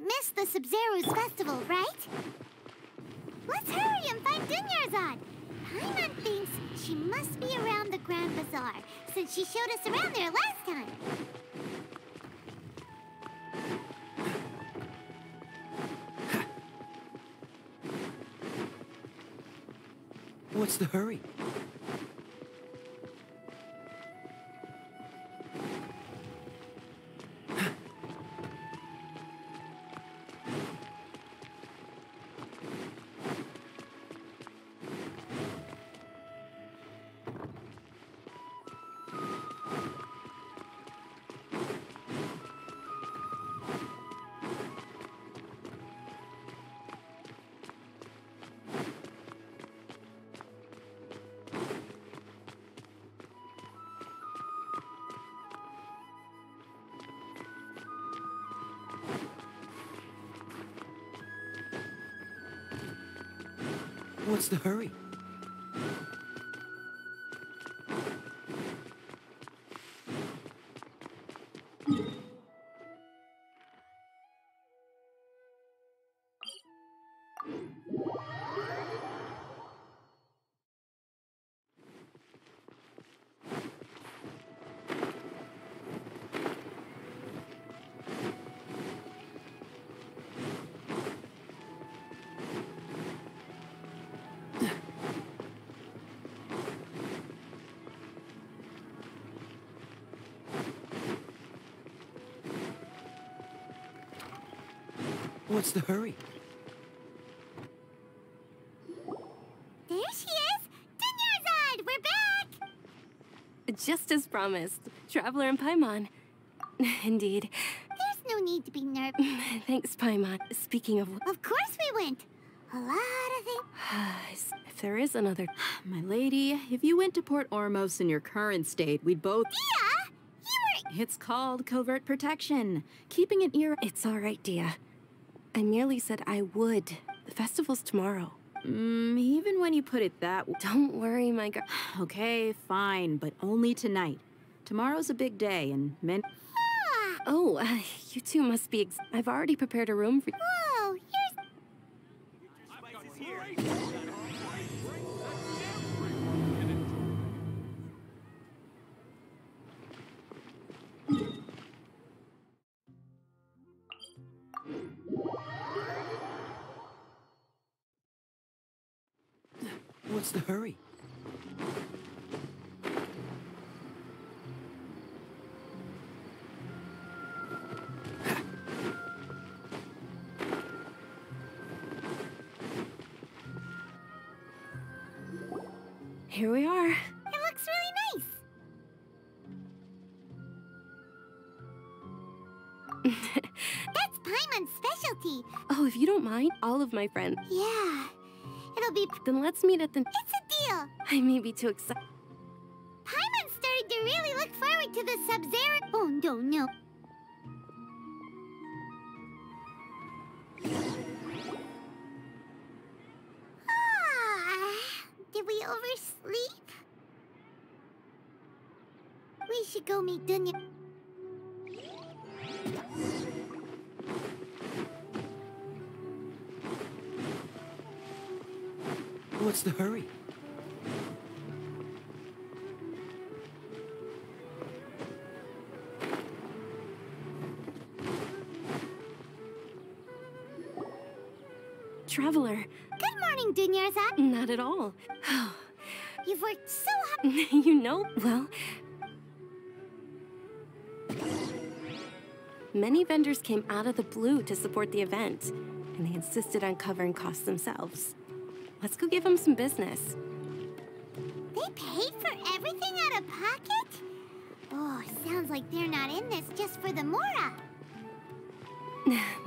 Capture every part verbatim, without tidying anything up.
Missed the Sabzeruz Festival, right? Let's hurry and find Dunyarzad. Paimon thinks she must be around the Grand Bazaar, since she showed us around there last time. What's the hurry? What's the hurry? What's the hurry? There she is! Dunyarzad! We're back! Just as promised. Traveler and Paimon. Indeed. There's no need to be nervous. Thanks, Paimon. Speaking of... Of course we went! A lot of things... If there is another... My lady, if you went to Port Ormos in your current state, we'd both... Dia! You were... It's called covert protection. Keeping an ear... It's all right, Dia. I merely said I would. The festival's tomorrow. Mm, even when you put it that way. Don't worry, my girl. Okay, fine, but only tonight. Tomorrow's a big day, and men... Ah. Oh, uh, you two must be ex... I've already prepared a room for... Whoa, here's... What's the hurry? Here we are. It looks really nice. That's Paimon's specialty. Oh, if you don't mind, all of my friends. Yeah. Then let's meet at the... It's a deal! I may be too excited. Paimon's starting to really look forward to the Sub-Zero... Oh, no, no. Ah, did we oversleep? We should go meet Dunya... What's the hurry? Traveler. Good morning, Dunyarzad. Not at all. You've worked so hard. You know, well... Many vendors came out of the blue to support the event, and they insisted on covering costs themselves. Let's go give them some business. They paid for everything out of pocket? Oh, sounds like they're not in this just for the Mora.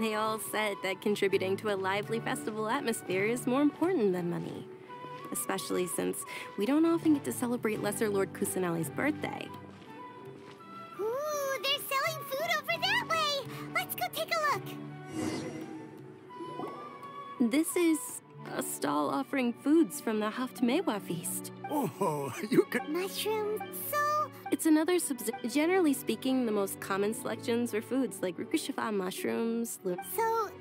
They all said that contributing to a lively festival atmosphere is more important than money. Especially since we don't often get to celebrate Lesser Lord Kusanali's birthday. Ooh, they're selling food over that way! Let's go take a look! This is... A stall offering foods from the Haft Mewa feast. Oh, you can... Mushrooms, so... It's another subs... Generally speaking, the most common selections are foods like Rukushifa mushrooms... So,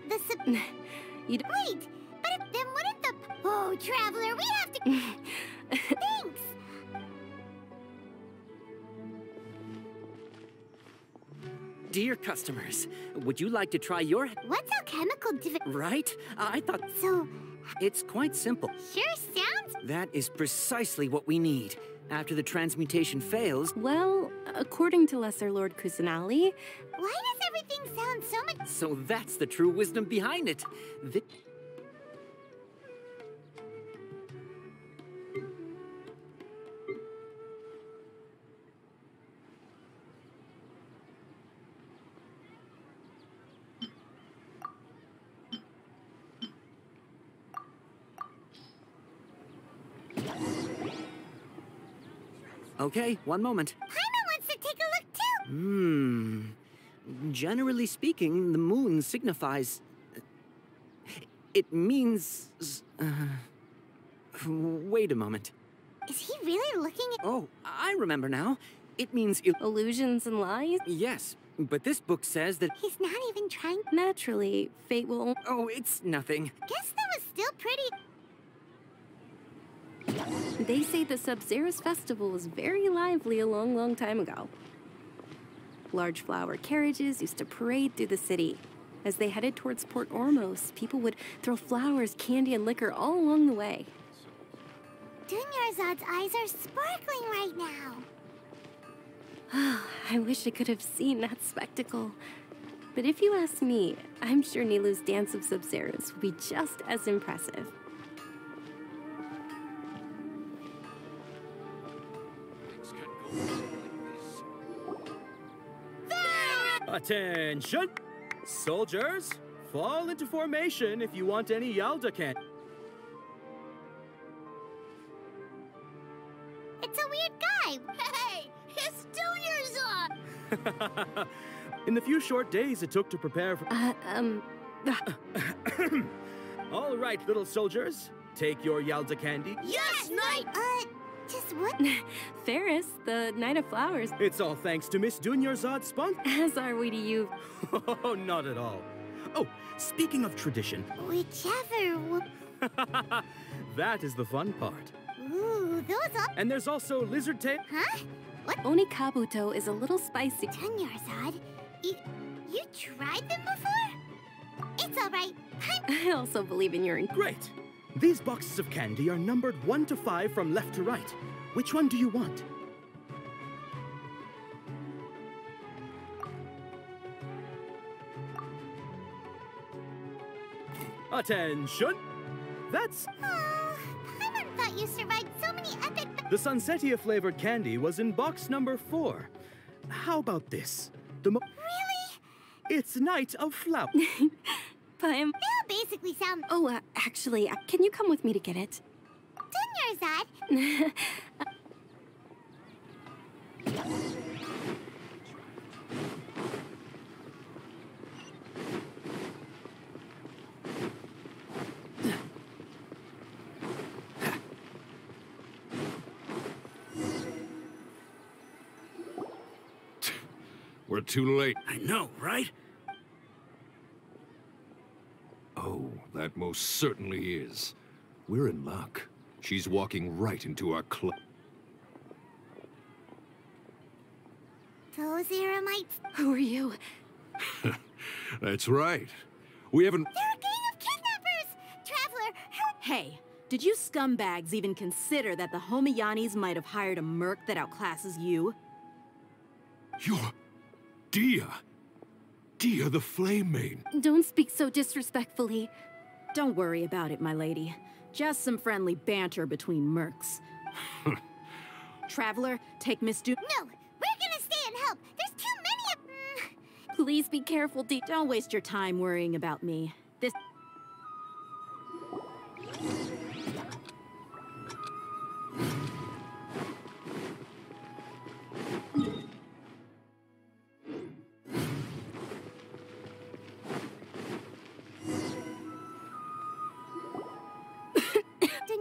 the sub... You'd... Wait, but if then wouldn't the... Oh, Traveler, we have to... Thanks! Dear customers, would you like to try your... What's a chemical div... Right? Uh, I thought... So... It's quite simple. Sure sounds... That is precisely what we need. After the transmutation fails... Well, according to Lesser Lord Kusanali... Why does everything sound so much... So that's the true wisdom behind it. The... Okay, one moment. Paimon wants to take a look, too! Hmm... Generally speaking, the moon signifies... It means... Uh, wait a moment. Is he really looking at... Oh, I remember now. It means... Illusions and lies? Yes, but this book says that... He's not even trying... Naturally, fate will... Oh, it's nothing. Guess that was still pretty... They say the Sabzeruz Festival was very lively a long, long time ago. Large flower carriages used to parade through the city. As they headed towards Port Ormos, people would throw flowers, candy, and liquor all along the way. Dunyarzad's eyes are sparkling right now. I wish I could have seen that spectacle. But if you ask me, I'm sure Nilou's dance of Sabzeruz will be just as impressive. Attention! Soldiers, fall into formation if you want any Yalda can. It's a weird guy! Hey! It's two years off! In the few short days it took to prepare for... Uh, um... All right, little soldiers. Take your Yalda candy. Yes, yes knight! Uh... Just what? Ferris, the Knight of Flowers. It's all thanks to Miss Dunyarzad's spunk. As are we to you. Oh, not at all. Oh, speaking of tradition. Whichever. That is the fun part. Ooh, those are. And there's also lizard tail. Huh? What? Onikabuto is a little spicy. Dunyarzad, you, you tried them before? It's all right. I also believe in your incredible. Great. These boxes of candy are numbered one to five from left to right. Which one do you want? Attention! That's... Oh, Paimon thought you survived so many epic... The Sunsetia-flavored candy was in box number four. How about this? The mo... Really? It's Night of Flower. Paimon... Basically sound... Oh, uh, actually, uh, can you come with me to get it? Dunyarzad! We're too late. I know, right? Oh, that most certainly is. We're in luck. She's walking right into our club. Those Eremites. Who are you? That's right. We haven't... They're a gang of kidnappers! Traveler, her... Hey, did you scumbags even consider that the Homiyanis might have hired a merc that outclasses you? You're... Dia! Dia, the flame main. Don't speak so disrespectfully. Don't worry about it, my lady. Just some friendly banter between mercs. Traveler, take Miss Du- No! We're gonna stay and help! There's too many of- Please be careful, Dia. Don't waste your time worrying about me. This-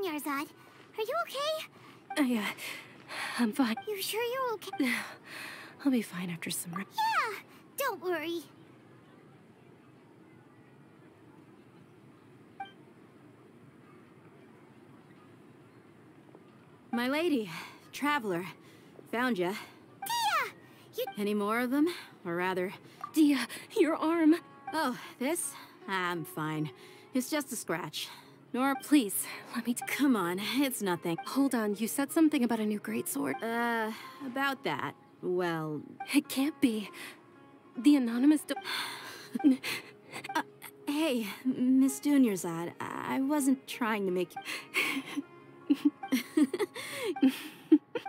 Dunyarzad, are you okay? Uh, yeah, I'm fine. You sure you're okay? I'll be fine after some rest. Yeah, don't worry. My lady, Traveler, found ya. Dia! You... Any more of them? Or rather... Dia, your arm! Oh, this? I'm fine. It's just a scratch. Nora, please, let me... Come on, it's nothing. Hold on, you said something about a new greatsword. Uh, about that. Well... It can't be. The anonymous... uh, hey, Miss Dunyarzad, I wasn't trying to make you...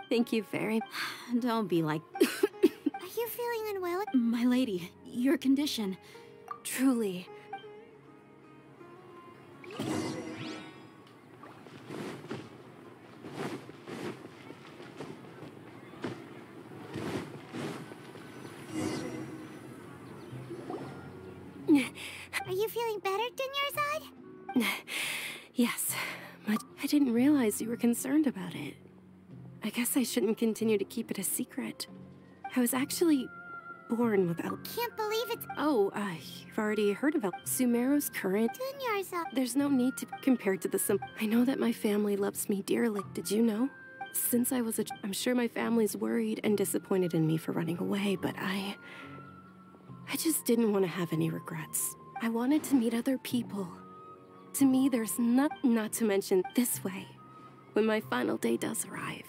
Thank you very... Don't be like... Are you feeling unwell? My lady, your condition. Truly. Are you feeling better, Dunyarzad? Yes. I didn't realize you were concerned about it. I guess I shouldn't continue to keep it a secret. I was actually born with El- Can't believe it's- Oh, uh, you've already heard of El- Sumeru's current- Dunyarzad. There's no need to compare to the simple- I know that my family loves me dearly. Did you know? Since I was a- I'm sure my family's worried and disappointed in me for running away, but I- I just didn't want to have any regrets. I wanted to meet other people. To me, there's not, not to mention this way, when my final day does arrive.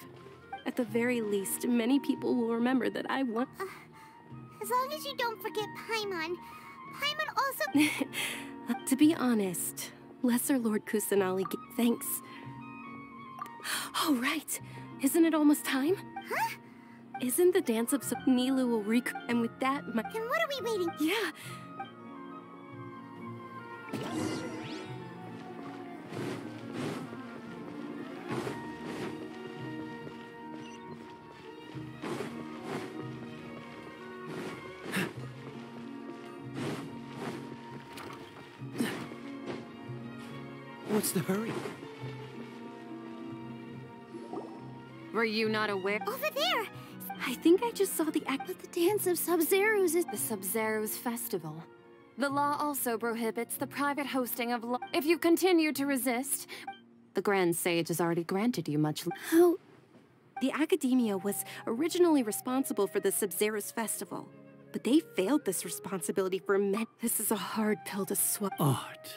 At the very least, many people will remember that I want... Uh, as long as you don't forget Paimon. Paimon also... To be honest, Lesser Lord Kusanali thanks. Oh, right. Isn't it almost time? Huh? Isn't the dance of Nilou will rec... And with that, my... Then what are we waiting? Yeah. What's the hurry? Were you not aware? Over there! I think I just saw the act of the dance of Sabzeruz is the Sabzeruz Festival. The law also prohibits the private hosting of law. If you continue to resist, the Grand Sage has already granted you much. How? The Academia was originally responsible for the Sabzeruz Festival, but they failed this responsibility for men. This is a hard pill to swallow. Art.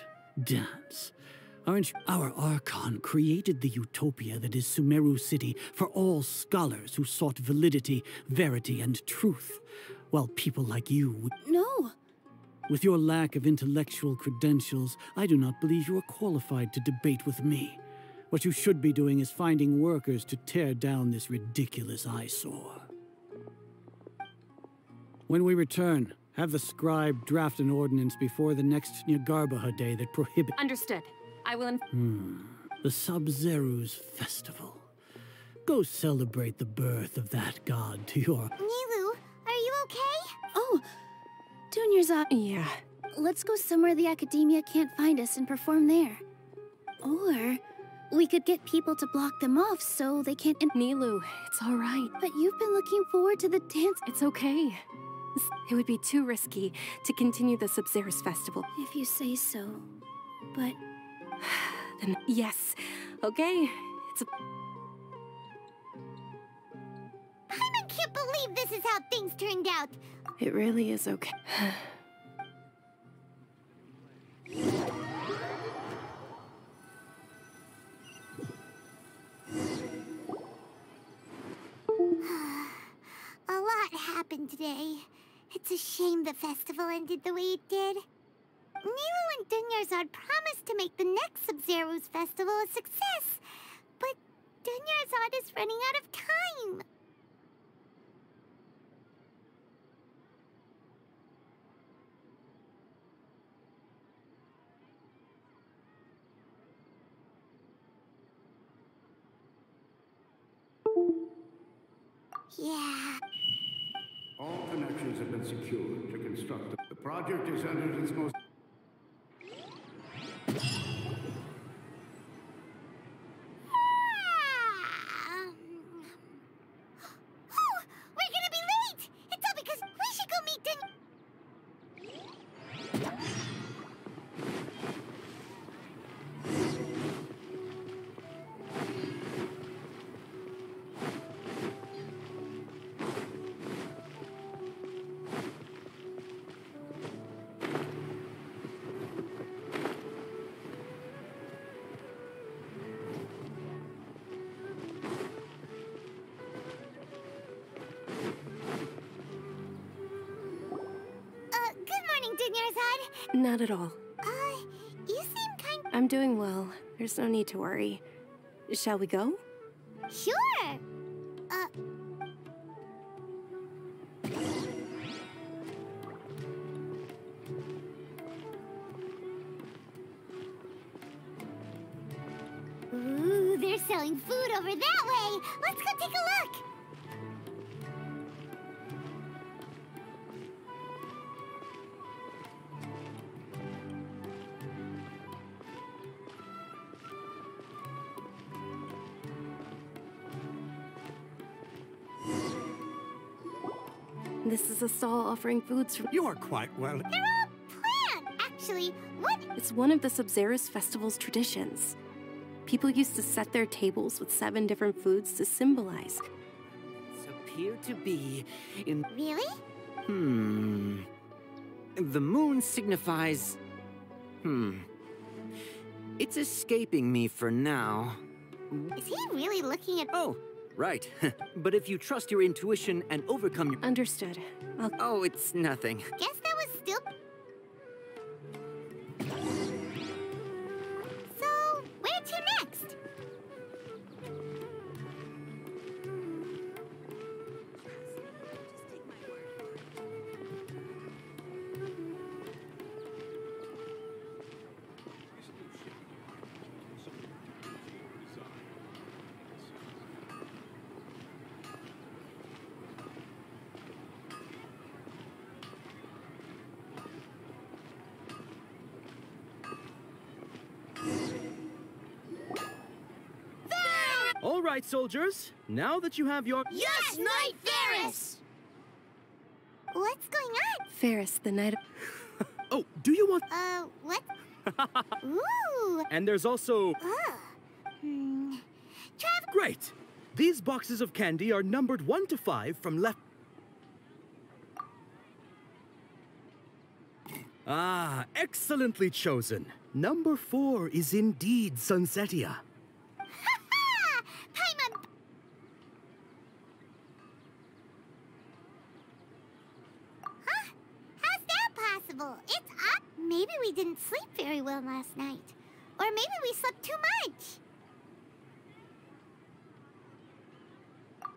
Dance. Aren't you? Our Archon created the utopia that is Sumeru City for all scholars who sought validity, verity, and truth, while people like you would... No! With your lack of intellectual credentials, I do not believe you are qualified to debate with me. What you should be doing is finding workers to tear down this ridiculous eyesore. When we return, have the scribe draft an ordinance before the next Nyargarbaha day that prohibits... Understood. I will... Hmm. The Sabzeruz Festival. Go celebrate the birth of that god to your... Nilou, are you okay? Oh... Dunyarzad. Yeah. Let's go somewhere the Academia can't find us and perform there. Or we could get people to block them off so they can't. Nilou, it's all right. But you've been looking forward to the dance. It's okay. It would be too risky to continue the Sabzeruz Festival. If you say so. But then yes. Okay. It's a. I can't believe this is how things turned out. It really is okay. A lot happened today. It's a shame the festival ended the way it did. Nilou and Dunyarzad promised to make the next Sabzeruz Festival a success, but Dunyarzad is running out of time. Yeah. All connections have been secured to construct the... The project is under its most... bad? Not at all. Uh, you seem kind... I'm doing well. There's no need to worry. Shall we go? Sure! Uh... Ooh, they're selling food over that way! Let's go take a look! This is a stall offering foods from- You are quite well- They're all planned, actually. What- It's one of the Sabzeruz Festival's traditions. People used to set their tables with seven different foods to symbolize. Appear to be in- Really? Hmm... The moon signifies... Hmm... It's escaping me for now. Is he really looking at- Oh! Right. But if you trust your intuition and overcome your... Understood. I'll... Oh, it's nothing. Guess that was still... So, where to next? Soldiers, now that you have your... Yes, Knight Ferris! What's going on? Ferris, the Knight of... Oh, do you want... Uh, what? Ooh! And there's also... Oh. Hmm. Trav... Great! These boxes of candy are numbered one to five from left... Ah, excellently chosen. Number four is indeed Sunsetia. Last night. Or maybe we slept too much.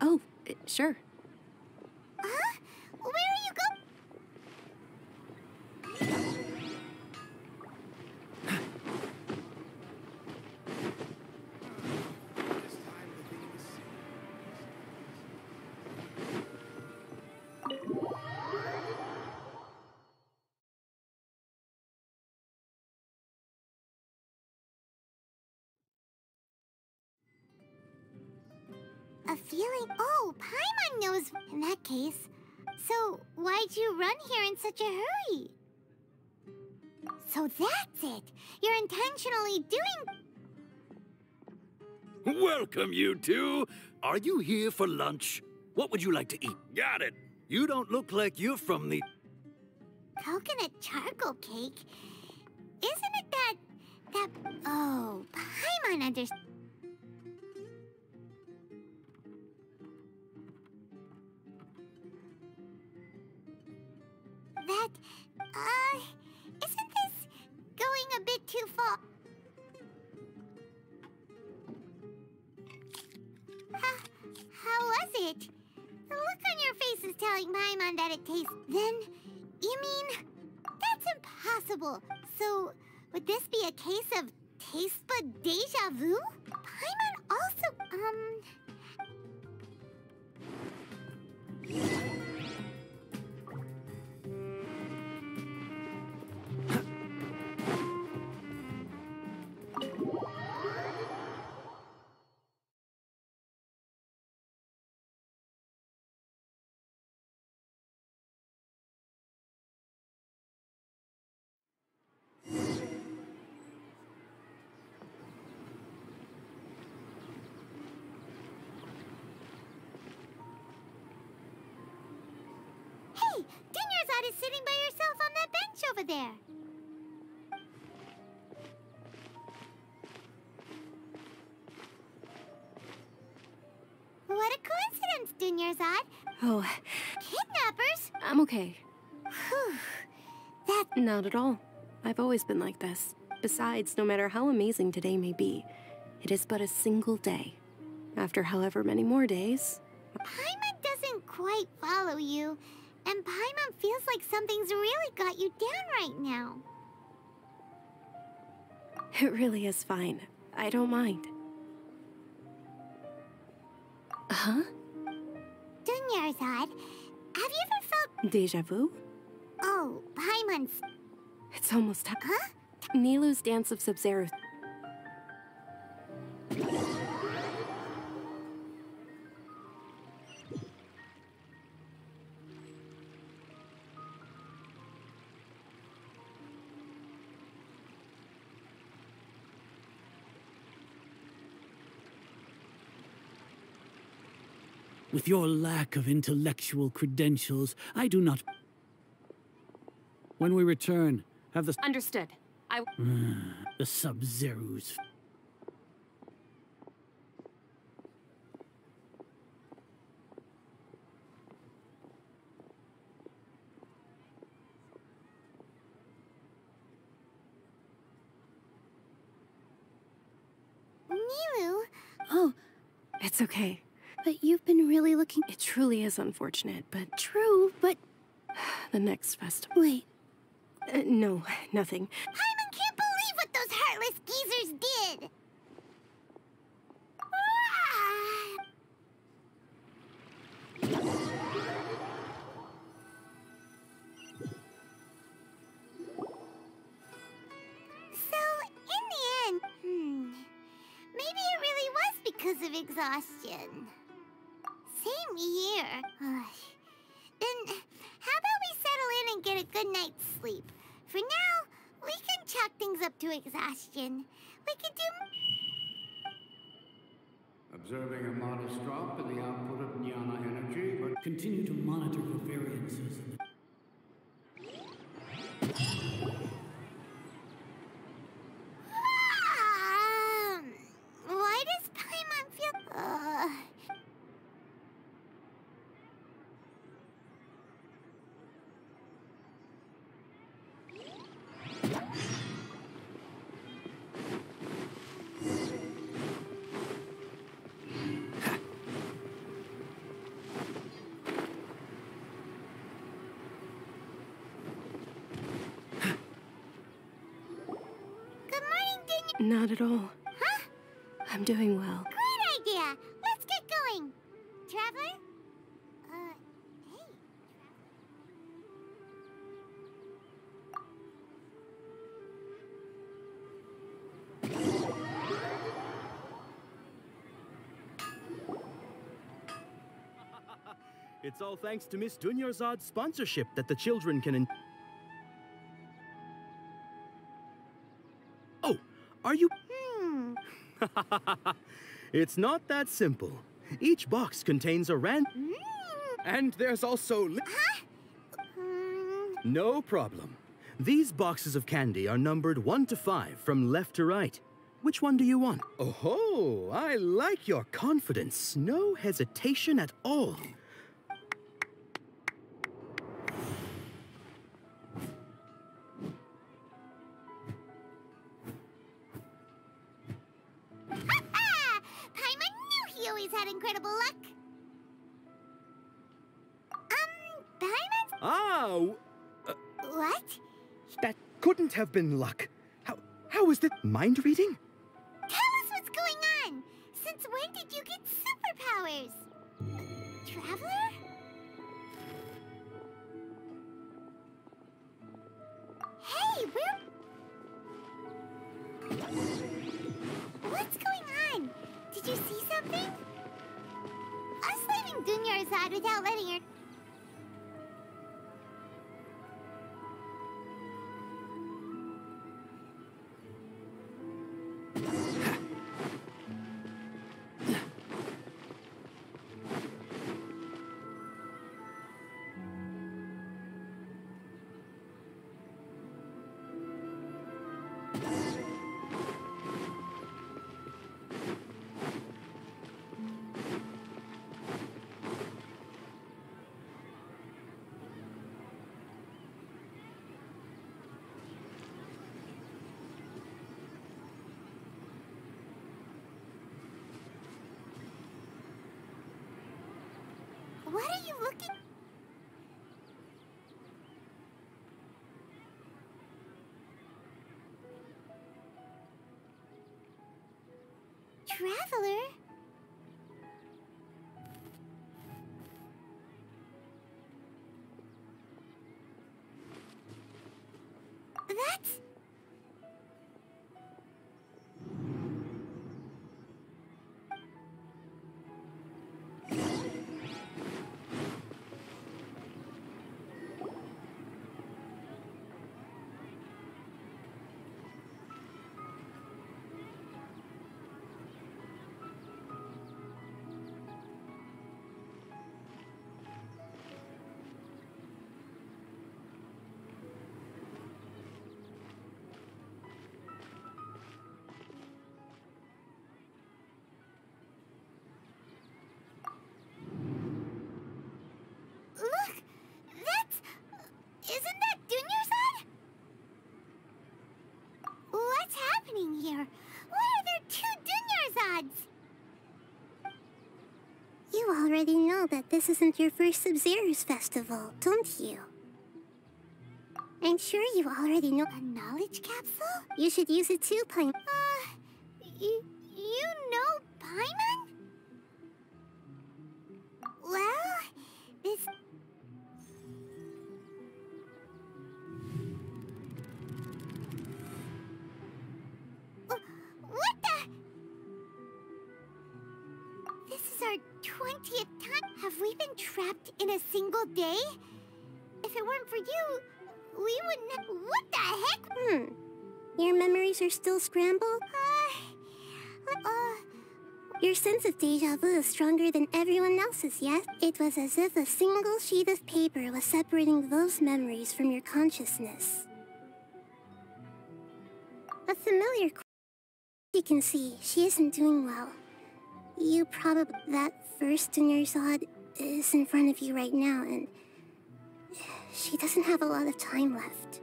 Oh, uh, sure. Huh? Where are you going? Feeling... Oh, Paimon knows... In that case... So, why'd you run here in such a hurry? So that's it! You're intentionally doing... Welcome, you two! Are you here for lunch? What would you like to eat? Got it! You don't look like you're from the... Coconut charcoal cake? Isn't it that... that... Oh, Paimon understands... That, uh, isn't this going a bit too far? How, how was it? The look on your face is telling Paimon that it tastes... Then, you mean, that's impossible. So, would this be a case of taste bud deja vu? Paimon also, um... Dunyarzad is sitting by herself on that bench over there. What a coincidence, Dunyarzad. Oh. Kidnappers? I'm okay. Whew. That Not at all. I've always been like this. Besides, no matter how amazing today may be, it is but a single day. After however many more days... Paimon doesn't quite follow you, and Paimon feels like something's really got you down right now. It really is fine. I don't mind. Huh? Dunyarzad, have you ever felt... Déjà vu? Oh, Paimon's... It's almost time. Huh? Nilou's Dance of Sabzeruz. With your lack of intellectual credentials, I do not... When we return, have the... Understood. I... Mm, the Sabzeruz. Nilou! Oh, it's okay. But you've been really looking... It truly is unfortunate, but... True, but... The next festival... Wait. Uh, no, nothing. Paimon can't believe what those heartless geezers did! So, in the end... Hmm... Maybe it really was because of exhaustion. Same here. Then, how about we settle in and get a good night's sleep? For now, we can chalk things up to exhaustion. We can do... Observing a modest drop in the output of Jnana energy, but continue to monitor the variances. Um, why does Paimon feel... Uh, Not at all. Huh? I'm doing well. Great idea! Let's get going! Traveler? Uh, hey. It's all thanks to Miss Dunyarzad's sponsorship that the children can... Are you? Hmm. It's not that simple. Each box contains a ran... Mm. And there's also... Li huh? mm. No problem. These boxes of candy are numbered one to five from left to right. Which one do you want? Oh, ho, I like your confidence. No hesitation at all. Have been luck. How how is that mind reading? Tell us what's going on. Since when did you get superpowers? Traveler? Hey, where? What's going on? Did you see something? Us leaving Dunyarzad without letting her. What are you looking? Traveler? That's... here? Why are there two Dunyarzad's? You already know that this isn't your first Sabzeruz Festival, don't you? I'm sure you already know a knowledge capsule? You should use it too, Paimon. Uh, you, you know Paimon? Well, this... twentieth time? Have we been trapped in a single day? If it weren't for you, we wouldn't... What the heck? Hmm. Your memories are still scrambled? Uh, uh... Your sense of deja vu is stronger than everyone else's, yes? It was as if a single sheet of paper was separating those memories from your consciousness. A familiar... You can see, she isn't doing well. You probably... That first Dunyarzad is in front of you right now, and... She doesn't have a lot of time left.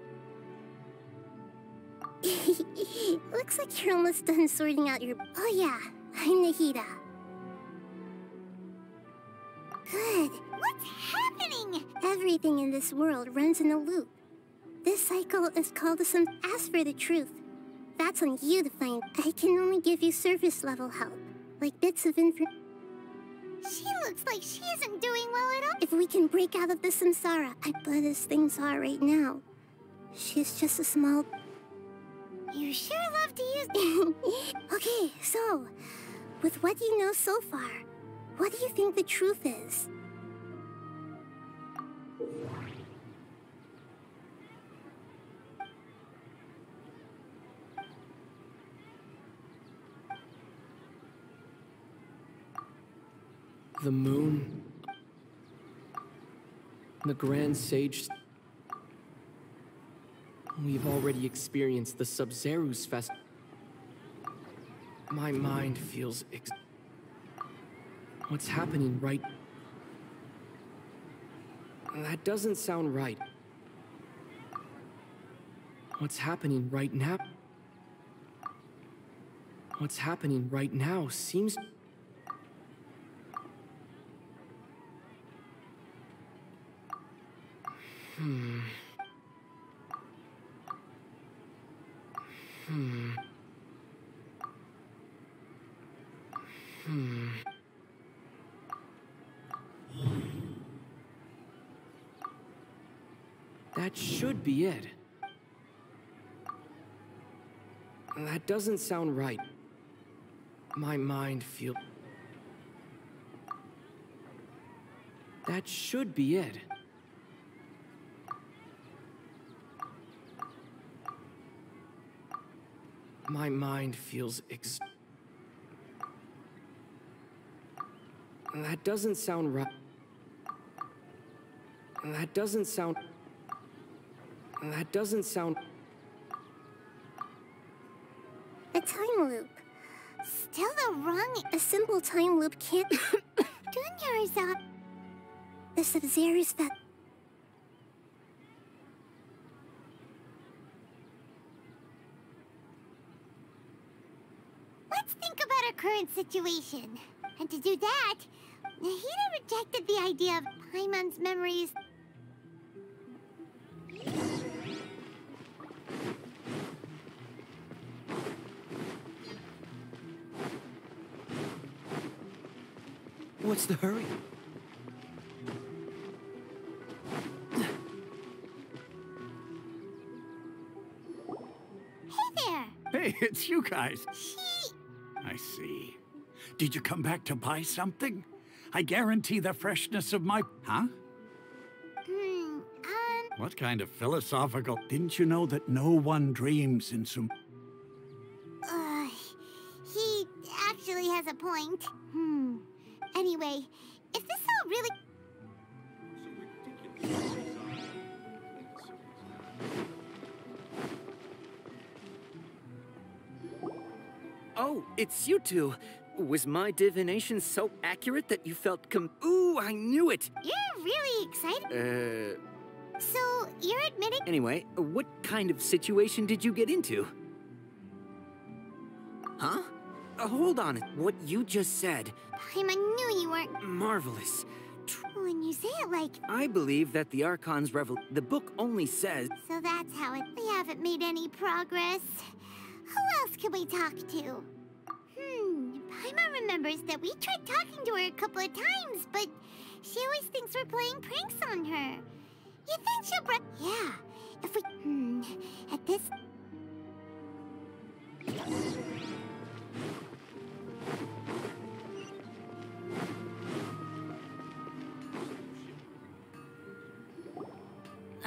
Looks like you're almost done sorting out your... Oh yeah, I'm Nahida. Good. What's happening? Everything in this world runs in a loop. This cycle is called the some... Ask for the truth. That's on you to find. I can only give you surface level help. Like bits of info. She looks like she isn't doing well at all. If we can break out of the Samsara, I bet as things are right now, she's just a small... You sure love to use... Okay, so, with what you know so far, what do you think the truth is? The moon, the Grand Sage. We've already experienced the Sabzeruz Fest. My mind feels ex... What's happening right... That doesn't sound right. What's happening right now... What's happening right now seems... Hmm. Hmm. Hmm. That should be it. That doesn't sound right. My mind feels... That should be it. My mind feels ex... That doesn't sound right. That doesn't sound... That doesn't sound... A time loop. Still the wrong... A simple time loop can't... Dunyarzad... The Sabzeruz that... Current situation, and to do that Nahida rejected the idea of Paimon's memories. What's the hurry? Hey, it's you guys. She... I see. Did you come back to buy something? I guarantee the freshness of my... Huh? Hmm, um... What kind of philosophical... Didn't you know that no one dreams in some... Uh, he actually has a point. Hmm. Anyway, if this all really... Oh, it's you two. Was my divination so accurate that you felt com- Ooh, I knew it! You're really excited. Uh... So, you're admitting- Anyway, what kind of situation did you get into? Huh? Uh, hold on. What you just said- Paimon, I knew you weren't- Marvelous. When you say it like- I believe that the Archon's revel- The book only says- So that's how it- We haven't made any progress. Who else could we talk to? Hmm, Paimon remembers that we tried talking to her a couple of times, but she always thinks we're playing pranks on her. You think she'll break? Yeah, if we... Hmm, at this...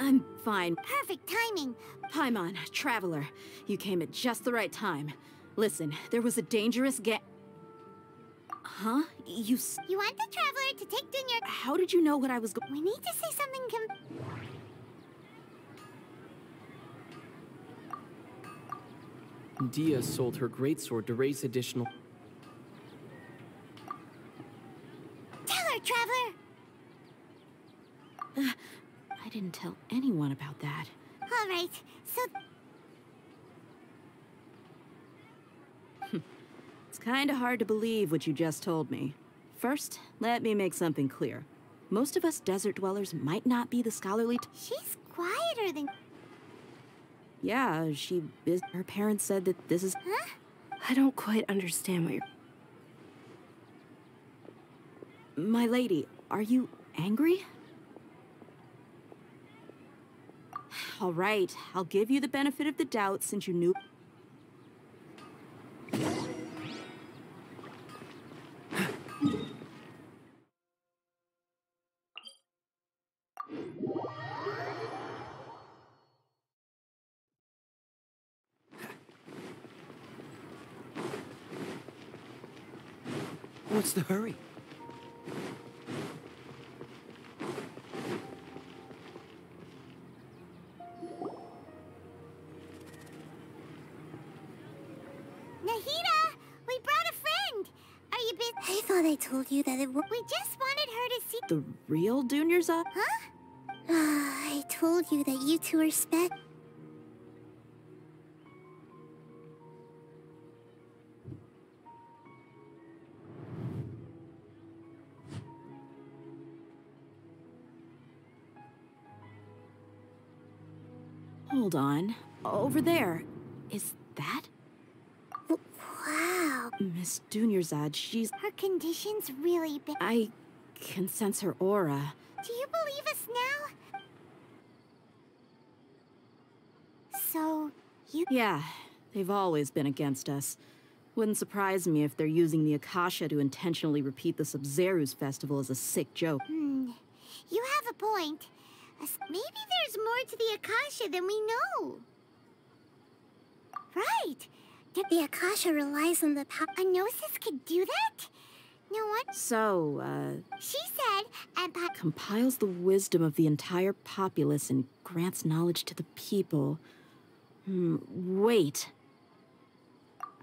I'm fine. Perfect timing. Paimon, Traveler, you came at just the right time. Listen, there was a dangerous ga- Huh? You s- You want the Traveler to take Dunyar- How did you know what I was go- We need to say something com- Dia sold her greatsword to raise additional- Tell her, Traveler! Uh, I didn't tell anyone about that. All right, so... It's kind of hard to believe what you just told me. First, let me make something clear. Most of us desert dwellers might not be the scholarly... T She's quieter than... Yeah, she... Is her parents said that this is... Huh? I don't quite understand what you're... My lady, are you angry? All right, I'll give you the benefit of the doubt since you knew... What's the hurry? I told you that it was. We just wanted her to see the real Dunyarzad. Huh? Uh, I told you that you two are spec. Hold on. Over there. Is that? Miss Dunyarzad, she's... Her condition's really bad. I can sense her aura. Do you believe us now? So, you... Yeah, they've always been against us. Wouldn't surprise me if they're using the Akasha to intentionally repeat the Sabzeruz Festival as a sick joke. Hmm, you have a point. Maybe there's more to the Akasha than we know. Right! The Akasha relies on the power. A gnosis could do that? No one. So, uh. She said, and. Compiles the wisdom of the entire populace and grants knowledge to the people. Hmm, wait.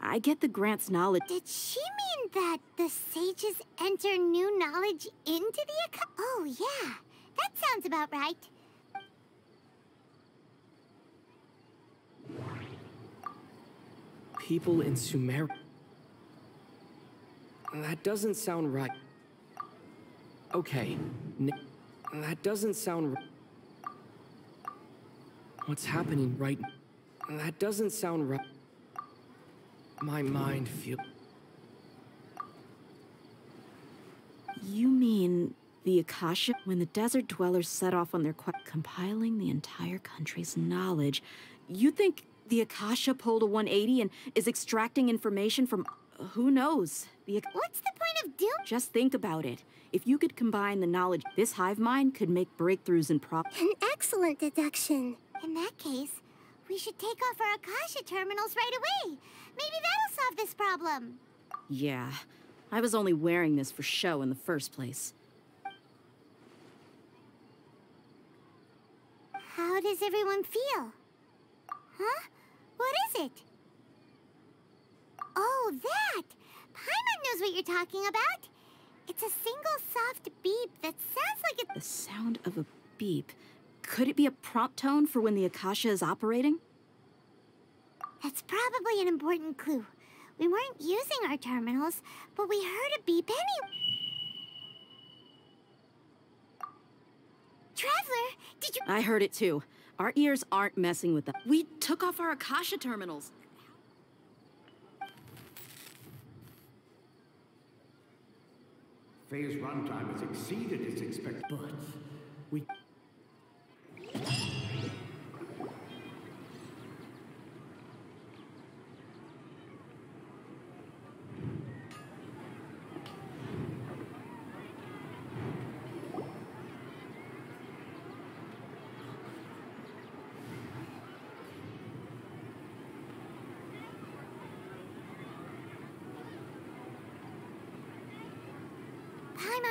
I get the grants knowledge. Did she mean that the sages enter new knowledge into the Akasha? Oh, yeah. That sounds about right. People in Sumeru. That doesn't sound right. Okay. N that doesn't sound... What's happening right now? That doesn't sound right. My mind feels... You mean the Akasha? When the desert dwellers set off on their quest, compiling the entire country's knowledge, you think the Akasha pulled a one eighty and is extracting information from who knows? The What's the point of doing? Just think about it. If you could combine the knowledge, this hive mind could make breakthroughs in prop. An excellent deduction. In that case, we should take off our Akasha terminals right away. Maybe that'll solve this problem. Yeah. I was only wearing this for show in the first place. How does everyone feel? Huh? What is it? Oh, that! Paimon knows what you're talking about. It's a single soft beep that sounds like it... The sound of a beep. Could it be a prompt tone for when the Akasha is operating? That's probably an important clue. We weren't using our terminals, but we heard a beep anyway. Traveler, did you- I heard it too. Our ears aren't messing with that. We took off our Akasha terminals. Phase runtime has exceeded its expected. But we-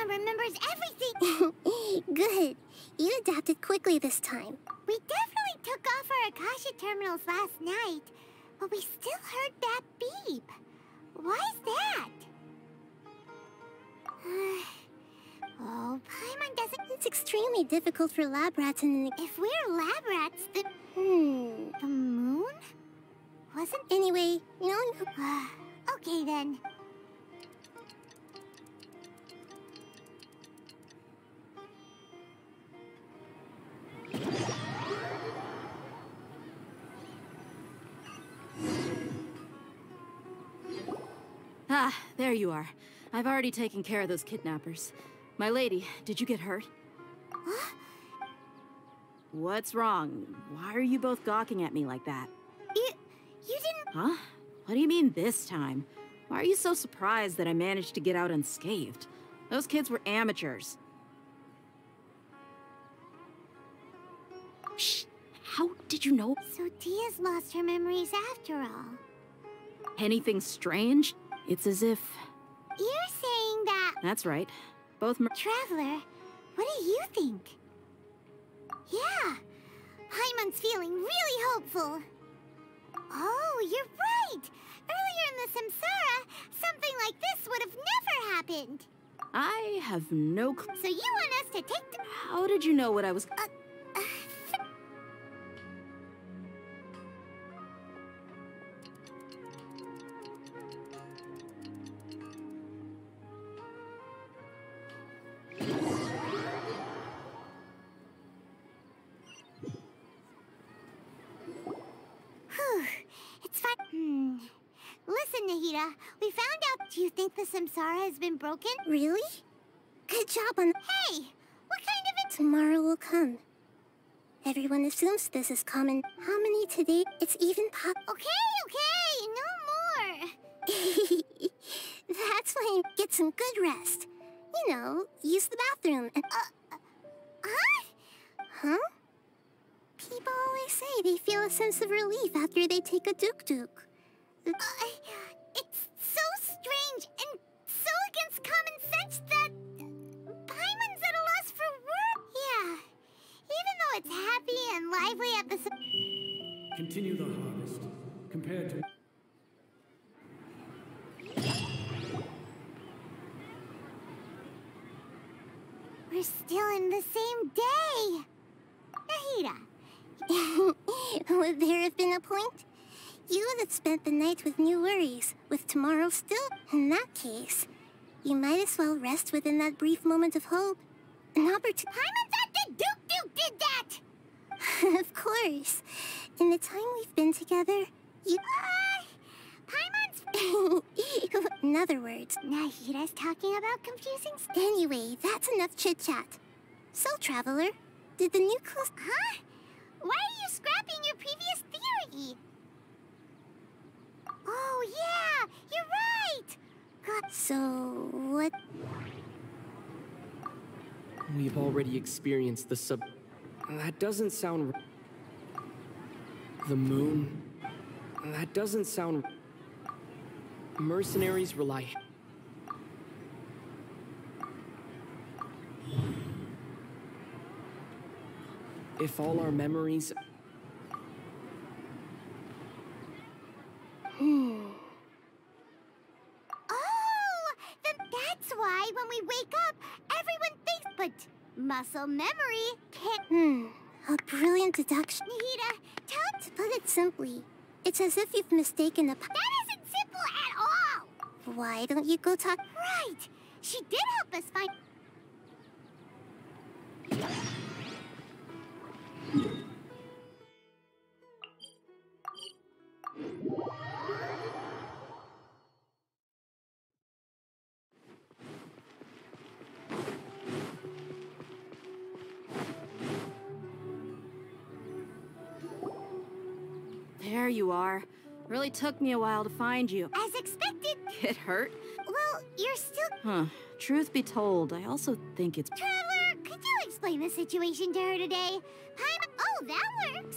remembers everything! Good. You adapted quickly this time. We definitely took off our Akasha terminals last night, but we still heard that beep. Why's that? Oh, Paimon doesn't... It's extremely difficult for lab rats in an... If we're lab rats, then... Hmm... The moon? Wasn't... Anyway, no... no. Okay, then. Ah, there you are. I've already taken care of those kidnappers. My lady, did you get hurt? Huh? What's wrong? Why are you both gawking at me like that? You... you didn't... Huh? What do you mean this time? Why are you so surprised that I managed to get out unscathed? Those kids were amateurs. Shh! How did you know? So Dia's lost her memories after all. Anything strange? It's as if... You're saying that... That's right. Both... Traveler, what do you think? Yeah! Paimon's feeling really hopeful! Oh, you're right! Earlier in the Samsara, something like this would have never happened! I have no clue... So you want us to take the... How did you know what I was... Uh, Nahida, we found out... Do you think the Samsara has been broken? Really? Good job on... Hey! What kind of it... Tomorrow will come. Everyone assumes this is common. How many today? It's even pop... Okay, okay! No more! That's when... Get some good rest. You know, use the bathroom and... Uh, uh, huh? Huh? People always say they feel a sense of relief after they take a duk-duk. Uh, it's so strange and so against common sense that Paimon's at a loss for words. Yeah, even though it's happy and lively at the... Continue the harvest. Compared to... We're still in the same day. Nahida. Would there have been a point? You that spent the night with new worries, with tomorrow still... In that case, You might as well rest within that brief moment of hope. An opportunity. Paimon thought the Duke Duke did that! Of course. In the time we've been together, you. Uh, Paimon's. In other words, Nahida's talking about confusing stuff. Anyway, that's enough chit chat. So, Traveler, did the new clothes. Huh? Why are you scrapping your previous theory? Oh, yeah! You're right! God. So, what? We've already experienced the sub... That doesn't sound... The moon... That doesn't sound... Mercenaries rely... If all our memories... Hmm... Oh! Then that's why when we wake up, everyone thinks... But muscle memory can't... Hmm... A brilliant deduction... Nahida, tell... To put it simply, it's as if you've mistaken a... That isn't simple at all! Why don't you go talk... Right! She did help us find... There you are. Really took me a while to find you. As expected. It hurt? Well, you're still... Huh. Truth be told, I also think it's... Traveler, could you explain the situation to her today? Paimon... Oh, that works.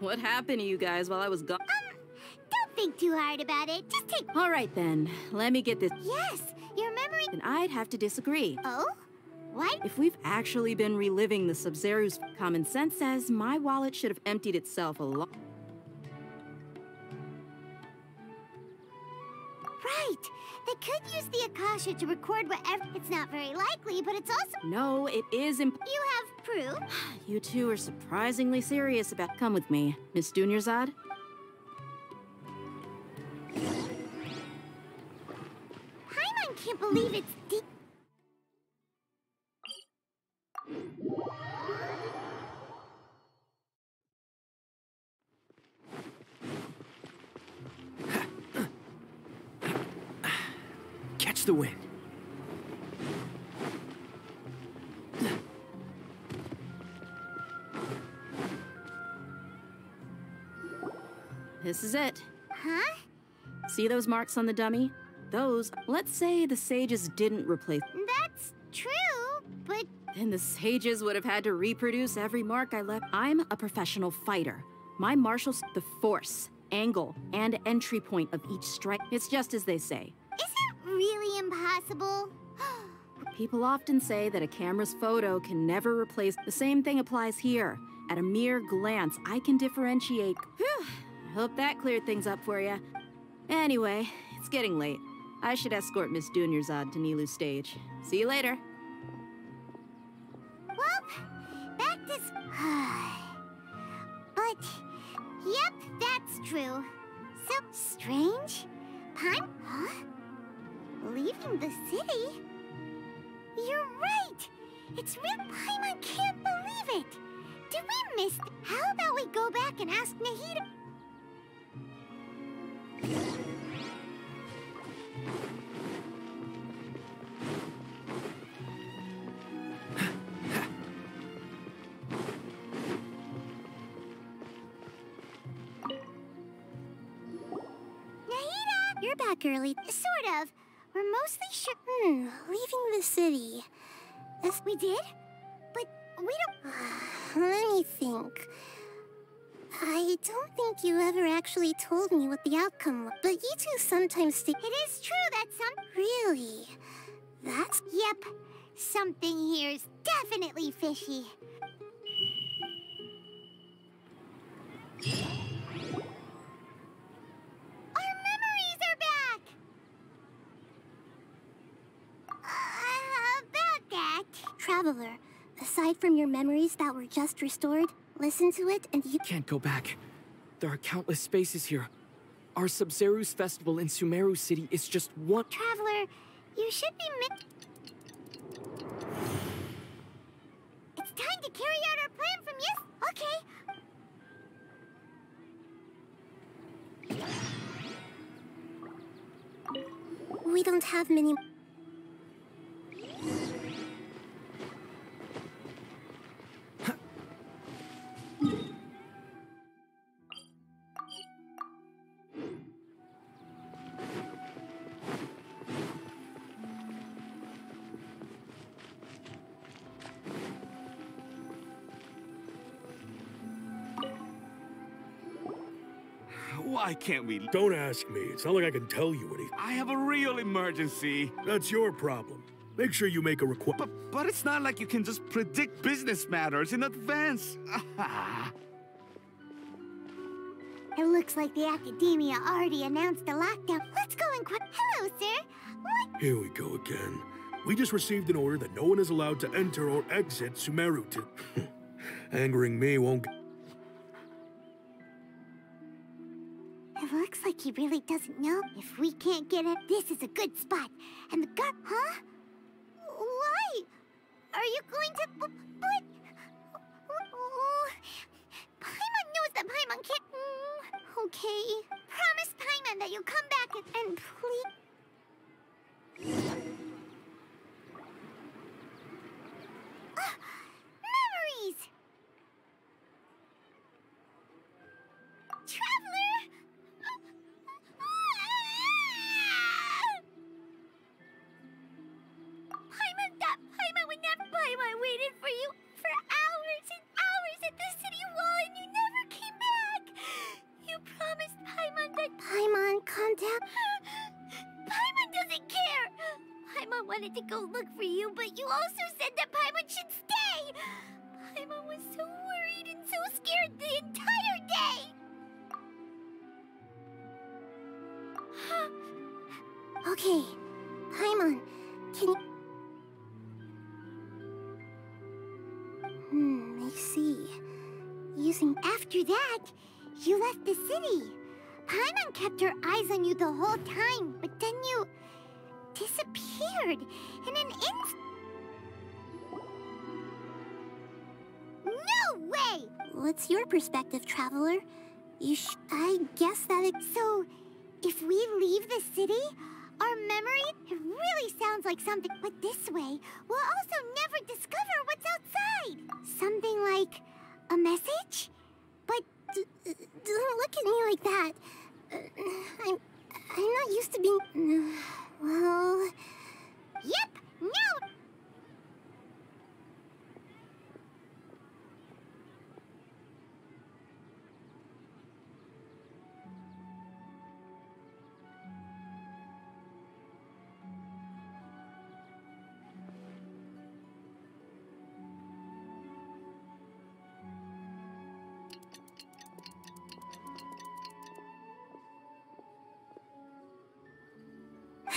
What happened to you guys while I was gone? Um, don't think too hard about it. Just take... All right, then. Let me get this... Yes, your memory... Then I'd have to disagree. Oh? What? If we've actually been reliving the Sabzeruz, common sense says my wallet should have emptied itself a lot. Right! They could use the Akasha to record whatever. It's not very likely, but it's also... No, it is imp... You have proof? You two are surprisingly serious about... Come with me, Miss Dunyarzad. Paimon can't believe it's deep. Catch the wind. This is it. Huh? See those marks on the dummy? Those, let's say the sages didn't replace. That's true, but... Then the sages would have had to reproduce every mark I left. I'm a professional fighter. My martials, the force, angle, and entry point of each strike. It's just as they say. Is it really impossible? People often say that a camera's photo can never replace. The same thing applies here. At a mere glance, I can differentiate. Whew, I hope that cleared things up for you. Anyway, it's getting late. I should escort Miss Dunyarzad to Nilou's stage. See you later. But, yep, that's true. So strange. Paimon, huh? Leaving the city? You're right! It's real. Paimon can't believe it! Did we miss it? How about we go back and ask Nahida? Back early. Sort of. We're mostly sure. Hmm, leaving the city. As we did? But we don't... Let me think. I don't think you ever actually told me what the outcome was. But you two sometimes think... It is true that some... Really? That's... Yep. Something here's definitely fishy. Traveler, aside from your memories that were just restored, listen to it and you- Can't go back. There are countless spaces here. Our Sabzeruz Festival in Sumeru City is just one- Traveler, you should be min- It's time to carry out our plan from yes- Okay. We don't have many. Why can't we? Don't ask me. It's not like I can tell you anything. I have a real emergency. That's your problem. Make sure you make a request. But, but it's not like you can just predict business matters in advance. It looks like the academia already announced a lockdown. Let's go and qu- Hello, sir. What? Here we go again. We just received an order that no one is allowed to enter or exit Sumeru to... Angering me won't... Looks like he really doesn't know. If we can't get it, this is a good spot. And the guard, huh? Why? Are you going to? But oh, Paimon knows that Paimon can't. Mm, okay. Promise Paimon that you'll come back and, and please. Ah, memories. Traveler. I waited for you for hours and hours at the city wall and you never came back. You promised Paimon that... Paimon, calm down. Paimon doesn't care. Paimon wanted to go look for you, but you also said that Paimon should stay. Paimon was so worried and so scared the entire day. Okay, Paimon, can you... Hmm, I see. Using... After that, you left the city. Paimon kept her eyes on you the whole time, but then you... disappeared in an instant. No way! What's your perspective, Traveler? You sh... I guess that it... So, if we leave the city, our memory... It really sounds like something... But this way, we'll also never discover what's outside. Something like a message? But d don't look at me like that. Uh, I'm, I'm not used to being... Uh, well... Yep, now...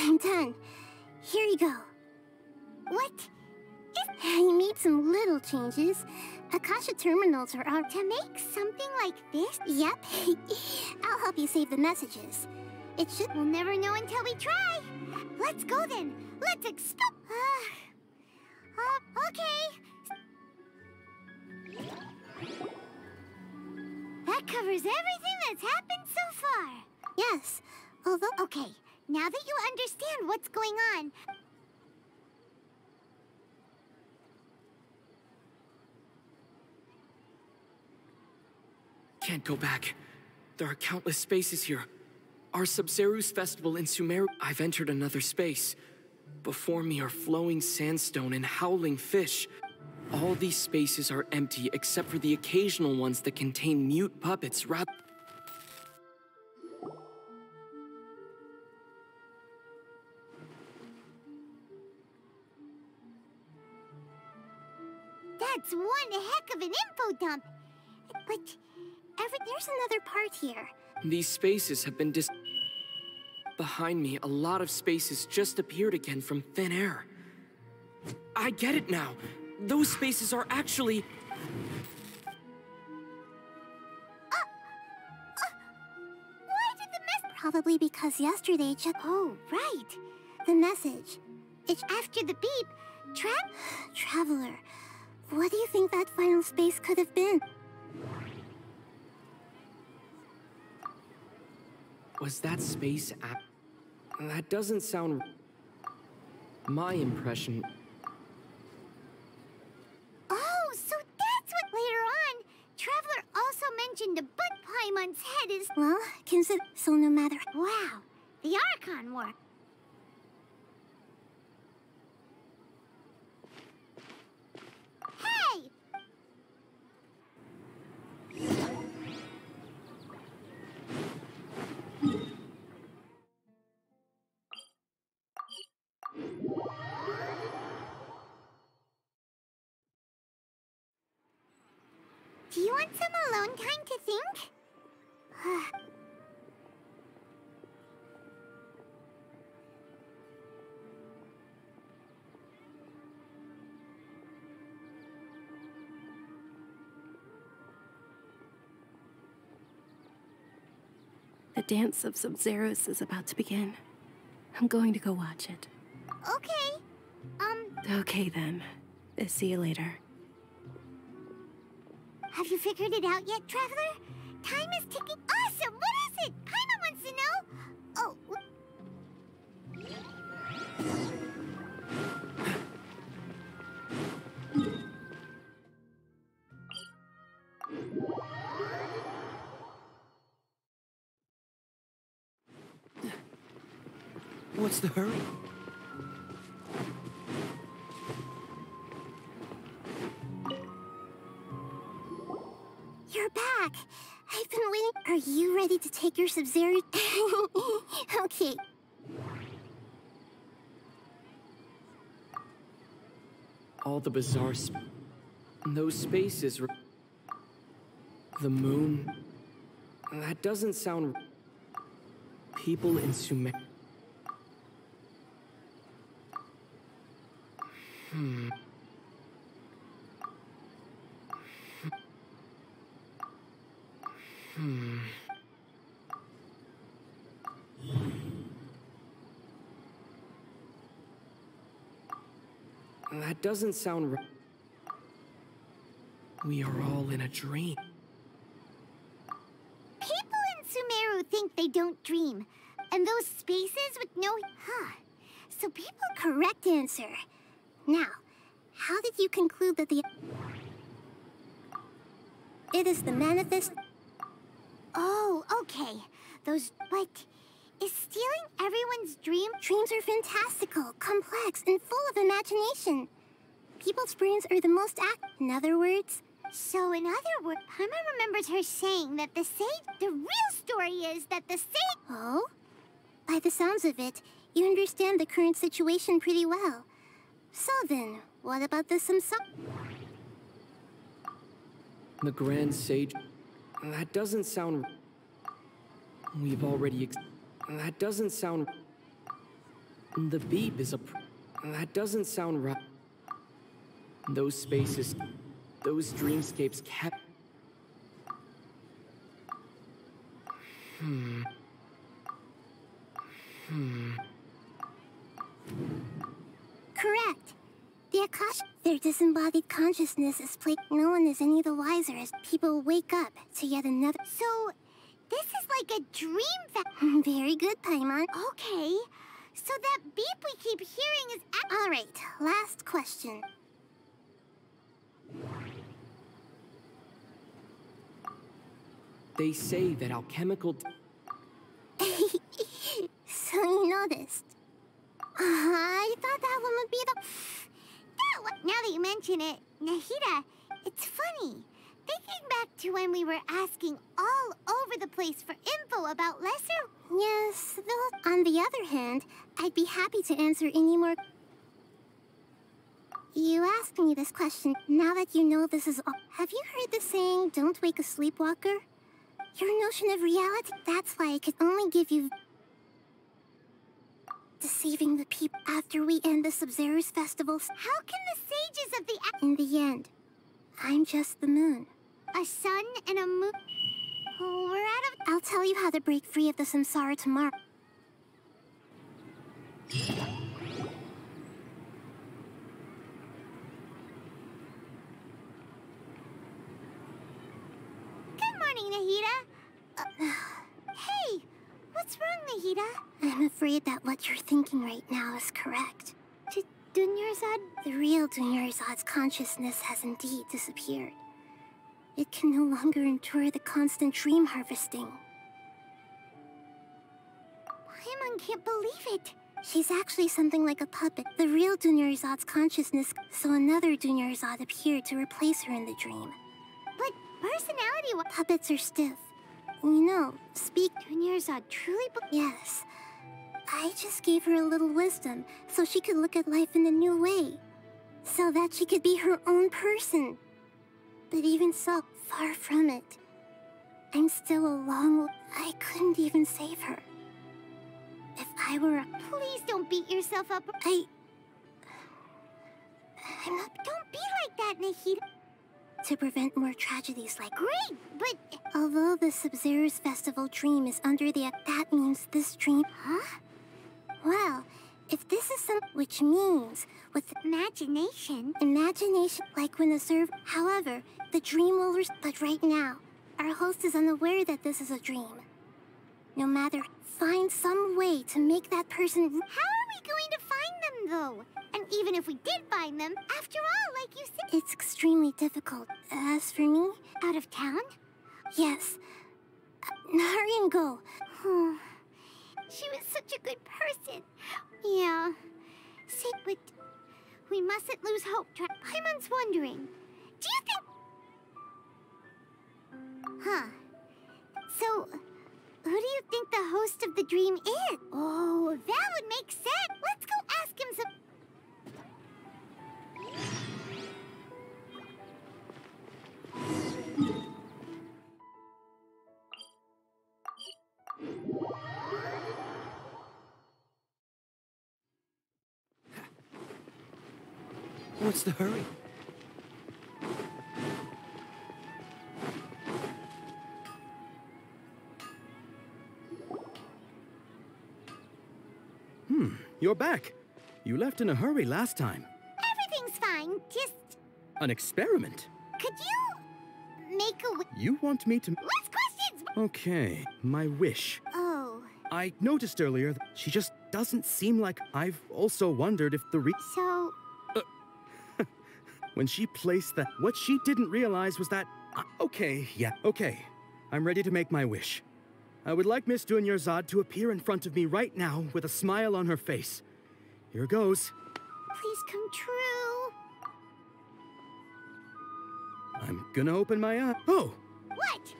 I'm done. Here you go. What? I made some little changes. Akasha terminals are out to make something like this. Yep. I'll help you save the messages. It should. We'll never know until we try. Let's go then. Let's explore. Uh, okay. That covers everything that's happened so far. Yes. Although. Okay. Now that you understand what's going on... Can't go back. There are countless spaces here. Our Sabzeruz Festival in Sumeru... I've entered another space. Before me are flowing sandstone and howling fish. All these spaces are empty except for the occasional ones that contain mute puppets rather... That's one heck of an info dump. But every, there's another part here. These spaces have been dis... Behind me, a lot of spaces just appeared again from thin air. I get it now. Those spaces are actually... Uh, Probably because yesterday Chuck... Oh, right. The message. It's after the beep. Tra... Traveler. What do you think that final space could have been? Was that space at... That doesn't sound... My impression... Oh, so that's what later on! Traveler also mentioned the butt Paimon's head is... Well, consider... So no matter... Wow, the Archon War. Hey! Do you want some alone time to think? The dance of Sabzeruz is about to begin. I'm going to go watch it. Okay. Um... Okay then. See you later. Have you figured it out yet, Traveler? Time is ticking. Awesome! What is it? Paimon wants to know. Oh. What's the hurry? You're back! I've been waiting. Are you ready to take your Sabzeruz? Okay. All the bizarre sp those spaces. The moon. That doesn't sound. People in Sumeru. Hmm. Hmm. That doesn't sound right. We are all in a dream. People in Sumeru think they don't dream. And those spaces with no... Huh. So people... Correct answer. Now, how did you conclude that the... It is the manifest... Oh, okay. Those... But... Is stealing everyone's dream... Dreams are fantastical, complex, and full of imagination. People's brains are the most act... In other words... So in other words... Paimon remembers her saying that the sage... The real story is that the sage... Oh? By the sounds of it, you understand the current situation pretty well. So then, what about the Samsara? The Grand Sage... That doesn't sound... We've already ex... That doesn't sound... The beep is a... Pr that doesn't sound right. Those spaces... Those dreamscapes kept... Hmm... Hmm... Correct. The Akasha... Their disembodied consciousness is plagued. No one is any the wiser as people wake up to yet another... So, this is like a dream fa- Very good, Paimon. Okay. So that beep we keep hearing is... Alright, last question. They say that alchemical... So you noticed. Uh, I thought that one would be the... That one... Now that you mention it, Nahida, it's funny. Thinking back to when we were asking all over the place for info about Lesser... Yes, though... On the other hand, I'd be happy to answer any more... You asked me this question. Now that you know this is all... Have you heard the saying, don't wake a sleepwalker? Your notion of reality... That's why I could only give you... Deceiving the people after we end the Sabzeruz Festival. How can the sages of the... In the end, I'm just the moon. A sun and a moon... Oh, we're out of... I'll tell you... you how to break free of the Samsara tomorrow. Good morning, Nahida. Uh, hey, what's wrong, Nahida? I'm afraid that what you're thinking right now is correct. To Dunyarzad, the real Dunyarzad's consciousness has indeed disappeared. It can no longer endure the constant dream harvesting. Paimon can't believe it. She's actually something like a puppet. The real Dunyarzad's consciousness, so another Dunyarzad appeared to replace her in the dream. But personality puppets are stiff. You know, speak Dunyarzad truly be- Yes. I just gave her a little wisdom, so she could look at life in a new way. So that she could be her own person. But even so, far from it. I'm still a long... I couldn't even save her. If I were a... Please don't beat yourself up. I... I'm not... Don't be like that, Nahida. To prevent more tragedies like... Great, but... Although the Sabzeruz Festival dream is under the... That means this dream... Huh? Well, if this is some... Which means... With imagination. Imagination, like when observed. However, the dream will res- But right now, our host is unaware that this is a dream. No matter, find some way to make that person... How are we going to find them, though? And even if we did find them, after all, like you said... It's extremely difficult. As for me... Out of town? Yes. Uh, hurry and go. Oh, she was such a good person. Yeah. Sit with... We mustn't lose hope. Paimon's wondering. Do you think... Huh. So, who do you think the host of the dream is? Oh, that would make sense. Let's go ask him some... What's the hurry? Hmm, you're back. You left in a hurry last time. Everything's fine, just... An experiment. Could you... make a... You want me to... Less questions! Okay, my wish. Oh. I noticed earlier that she just doesn't seem like... I've also wondered if the re... So... When she placed that, what she didn't realize was that... Uh, okay, yeah, okay. I'm ready to make my wish. I would like Miss Dunyarzad to appear in front of me right now with a smile on her face. Here goes. Please come true. I'm gonna open my eye. Oh! What?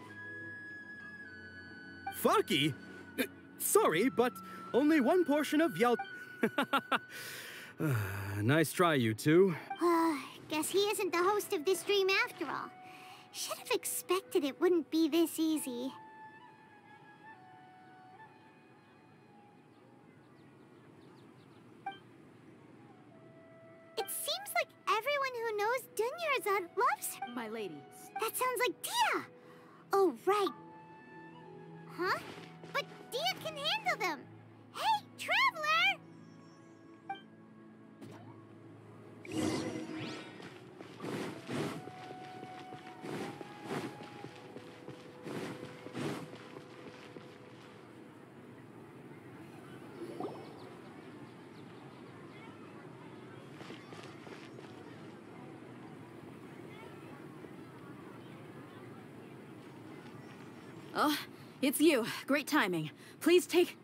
Farky? Uh, sorry, but only one portion of Yalda. uh, nice try, you two. Uh... Guess he isn't the host of this dream after all. Should have expected it wouldn't be this easy. It seems like everyone who knows Dunyarzad loves her. My lady. That sounds like Dia! Oh, right. Huh? But Dia can handle them. Hey, Traveler! Oh, it's you. Great timing. Please take...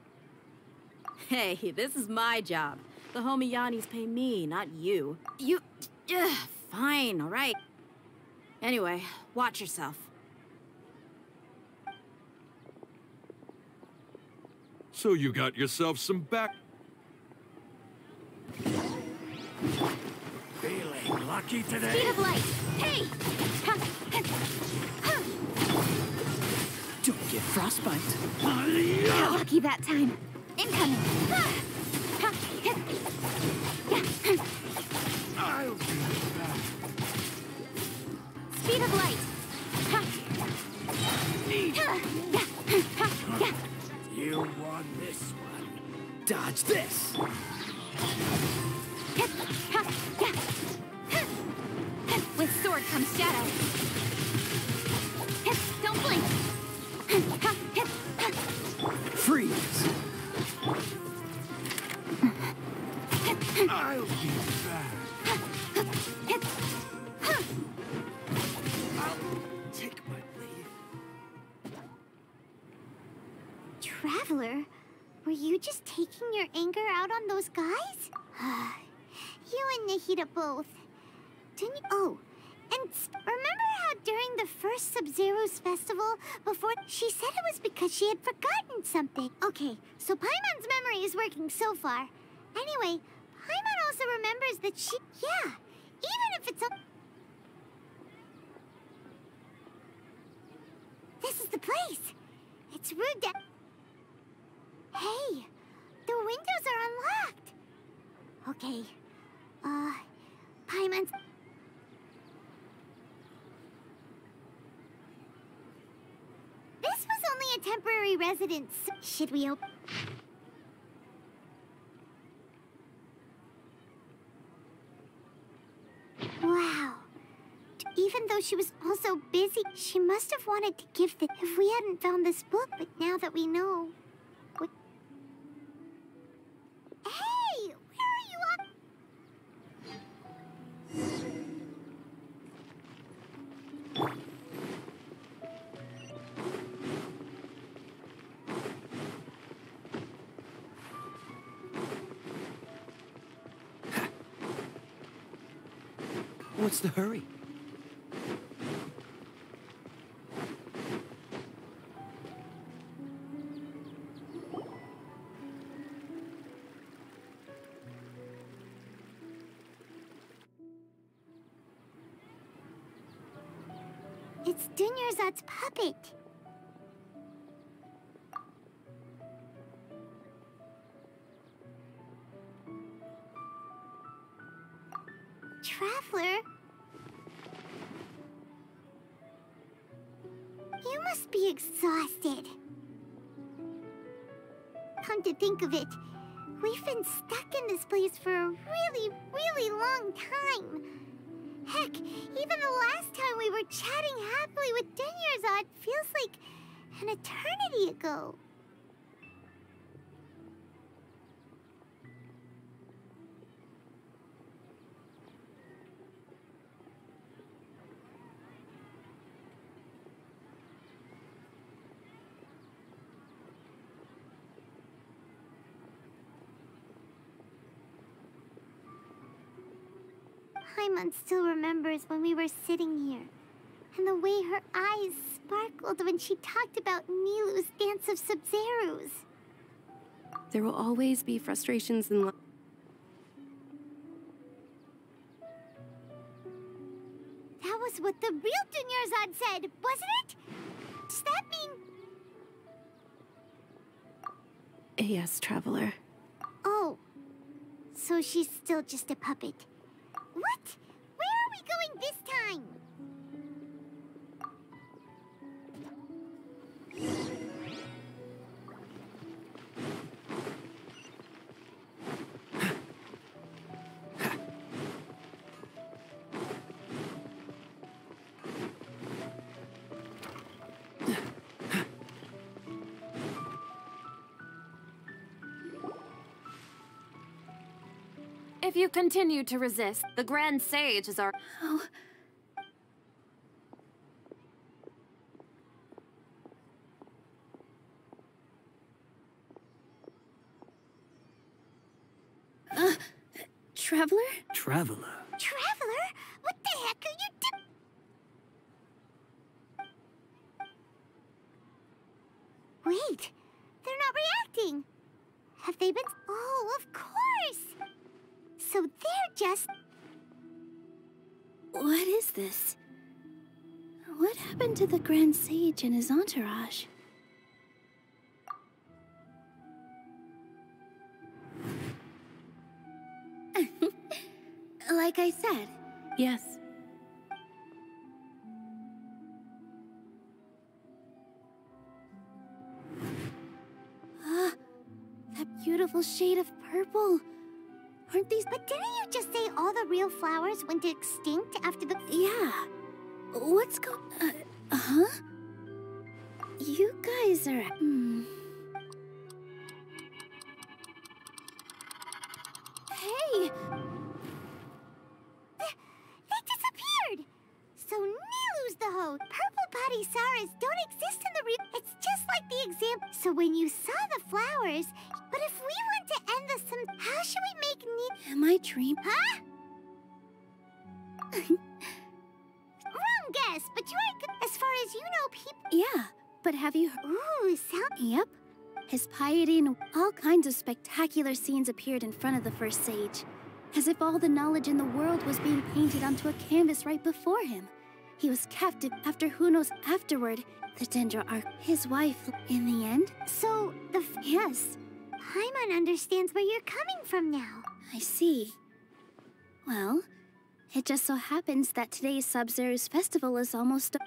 Hey, this is my job. The Homiyanis pay me, not you. You... Ugh, fine, all right. Anyway, watch yourself. So you got yourself some back... Feeling lucky today? Speed of light! Hey! Ha. Ha. Ha. Don't get frostbite. Lucky that time. Incoming. I'll be back. Speed of light. You want this one. Dodge this! With sword comes shadow. Don't blink! Freeze! I'll be back. I'll take my leave. Traveler, were you just taking your anger out on those guys? You and Nahida both. Didn't you? Oh, and remember how during the first Sabzeruz Festival, before, she said it was because she had forgotten something. Okay, so Paimon's memory is working so far. Anyway, Paimon also remembers that she... Yeah, even if it's... This is the place. It's rude to... Hey, the windows are unlocked. Okay, uh, Paimon's... This was only a temporary residence. Should we open... Wow. Even though she was also busy, she must have wanted to give the... If we hadn't found this book, but now that we know... We... Hey! Where are you up? What's the hurry? It's Dunyarzad's puppet. Traveler? You must be exhausted. Come to think of it, we've been stuck in this place for a really, really long time. Heck, even the last time we were chatting happily with Dunyarzad feels like an eternity ago. Paimon still remembers when we were sitting here, and the way her eyes sparkled when she talked about Nilou's dance of Sabzeruz. There will always be frustrations in life. That was what the real Dunyarzad said, wasn't it? Does that mean... Yes, Traveler. Oh. So she's still just a puppet. What? Where are we going this time? If you continue to resist, the Grand Sage is our... Oh. Uh, Traveler? Traveler? Traveler? What the heck are you doing? Wait, they're not reacting. Have they been... Oh, of course! So they're just... What is this? What happened to the Grand Sage and his entourage? Like I said. Yes. beautiful shade of purple. Aren't these- But didn't you just say all the real flowers went extinct after the- Yeah. What's go- Uh, huh? You guys are- Hmm. Hey! They, they disappeared! So Nilou's the hoe. Purple body saras don't exist in the real. It's just like the example. So when you saw the flowers, but if we want to end this, how should we make Nilou? Am I dream? Huh? Wrong guess, but you are good. As far as you know, people. Yeah, but have you? Ooh, sound. Yep. His piety and all kinds of spectacular scenes appeared in front of the first sage, as if all the knowledge in the world was being painted onto a canvas right before him. He was captive after who knows afterward, the Dendro Ark, his wife, in the end. So, the f Yes. Paimon understands where you're coming from now. I see. Well, it just so happens that today's Sabzeruz Festival is almost over.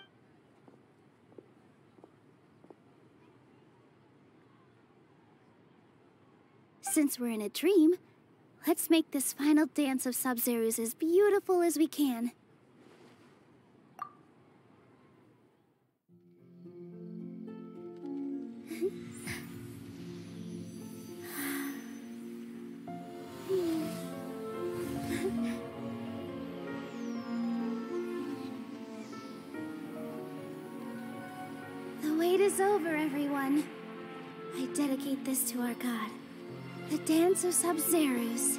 Since we're in a dream, let's make this final dance of Sabzeruz as beautiful as we can. The wait is over, everyone. I dedicate this to our god. The Dance of Sabzeruz.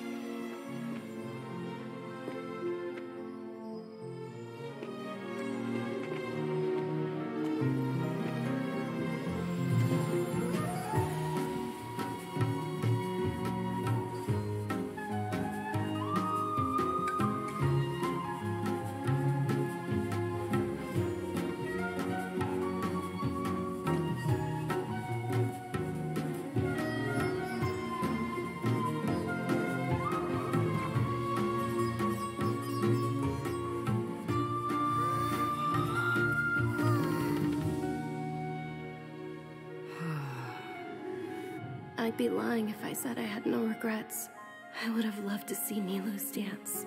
I'd be lying if I said I had no regrets. I would have loved to see Nilou's dance.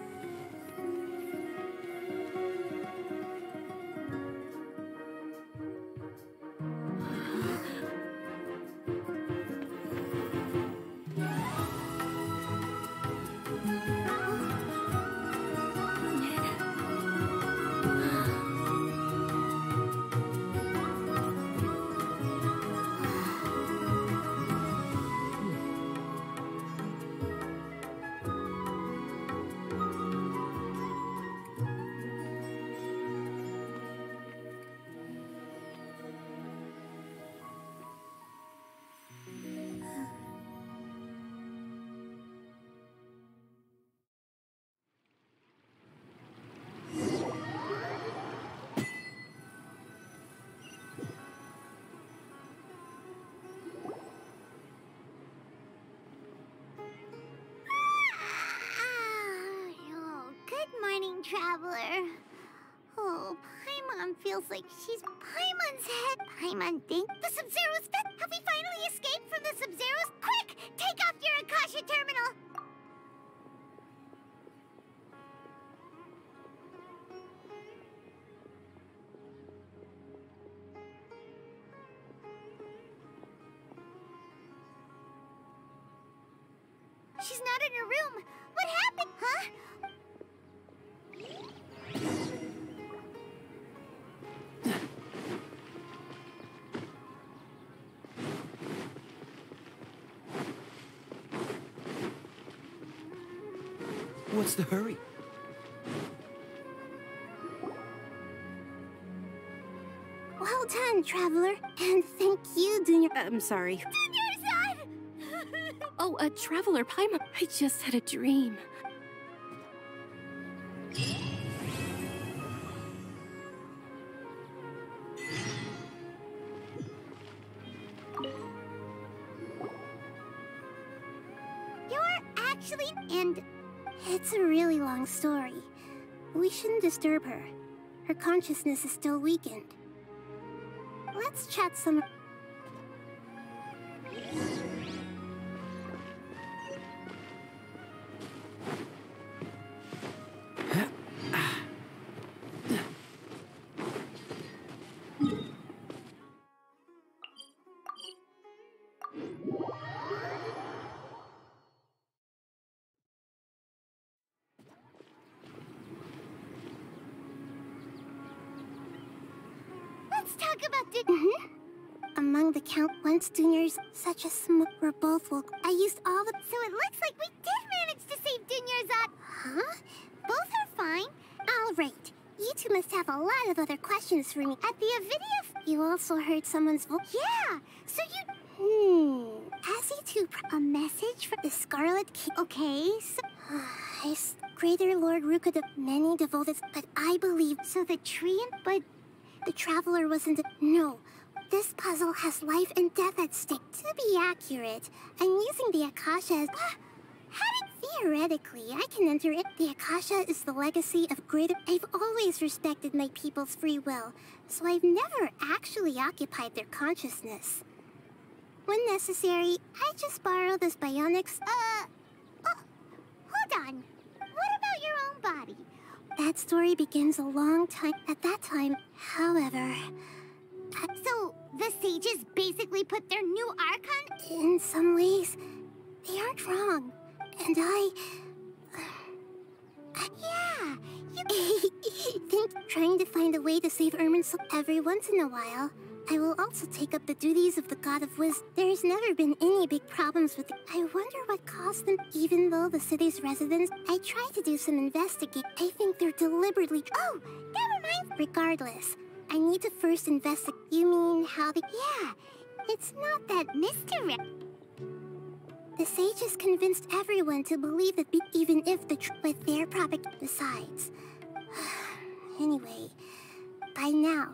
Traveler. Oh, Paimon feels like she's Paimon's head. Paimon think the Sabzeruz Fest. Have we finally escaped from the Sabzeruz? Quick, take off your Akasha terminal. She's not in her room. What happened, huh? What's the hurry? Well done, Traveler. And thank you, Dunyar- I'm sorry. Dunyarzad! Oh, a Traveler, Paimon. I just had a dream. Story. We shouldn't disturb her. Her consciousness is still weakened. Let's chat some... did... Mm-hmm. Among the Count once Dunyarzad, such a smoke were both woke. I used all the... So it looks like we did manage to save Dunyarzad. Huh? Both are fine. All right. You two must have a lot of other questions for me. At the Avidia... You also heard someone's voice. Yeah! So you... Hmm... Has he too... A message from the Scarlet King? Okay, so... I... Greater Lord Ruka de many devoted... But I believe... So the tree and... But... The Traveler wasn't... No... This puzzle has life and death at stake. To be accurate, I'm using the Akasha as... Ah, how did... Theoretically, I can enter it. The Akasha is the legacy of greater... I've always respected my people's free will, so I've never actually occupied their consciousness. When necessary, I just borrow this bionics... Uh... Oh, hold on. What about your own body? That story begins a long time... At that time, however... Uh, so, the sages basically put their new Archon... In some ways, they aren't wrong. And I... Uh, I yeah, you... think trying to find a way to save Ermin's... Every once in a while, I will also take up the duties of the God of Wisdom. There's never been any big problems with... I wonder what caused them... Even though the city's residents... I try to do some investigate. I think they're deliberately... Oh, never mind! Regardless... I need to first investigate. You mean how the... Yeah, it's not that mystery. The sages convinced everyone to believe that be even if the truth with their propaganda. Besides... Anyway, by now,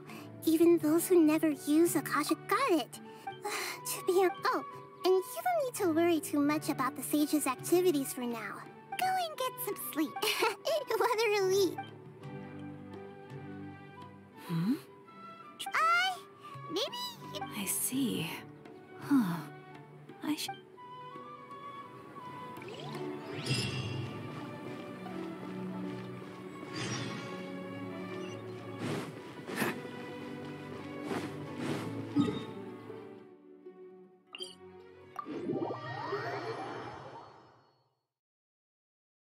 even those who never use Akasha got it. To be on... Oh, and you don't need to worry too much about the sages' activities for now. Go and get some sleep.